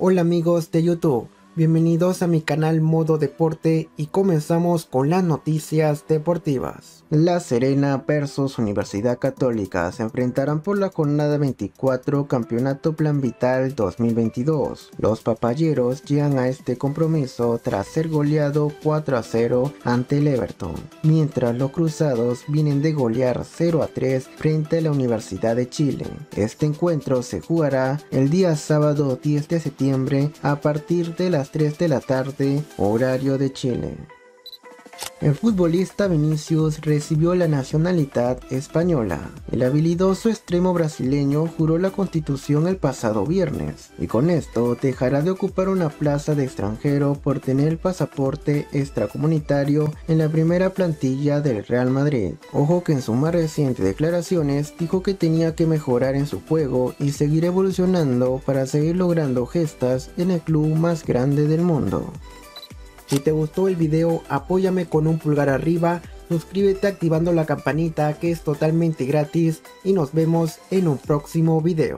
Hola amigos de YouTube, bienvenidos a mi canal Modo Deporte y comenzamos con las noticias deportivas. La Serena versus Universidad Católica se enfrentarán por la jornada 24 Campeonato Plan Vital 2022. Los papayeros llegan a este compromiso tras ser goleado 4-0 ante el Everton, mientras los cruzados vienen de golear 0-3 frente a la Universidad de Chile. Este encuentro se jugará el día sábado 10 de septiembre a partir de las 3 de la tarde, horario de Chile. El futbolista Vinicius recibió la nacionalidad española. El habilidoso extremo brasileño juró la constitución el pasado viernes y con esto dejará de ocupar una plaza de extranjero por tener el pasaporte extracomunitario en la primera plantilla del Real Madrid. Ojo que en sus más recientes declaraciones dijo que tenía que mejorar en su juego y seguir evolucionando para seguir logrando gestas en el club más grande del mundo. Si te gustó el video, apóyame con un pulgar arriba, suscríbete activando la campanita que es totalmente gratis y nos vemos en un próximo video.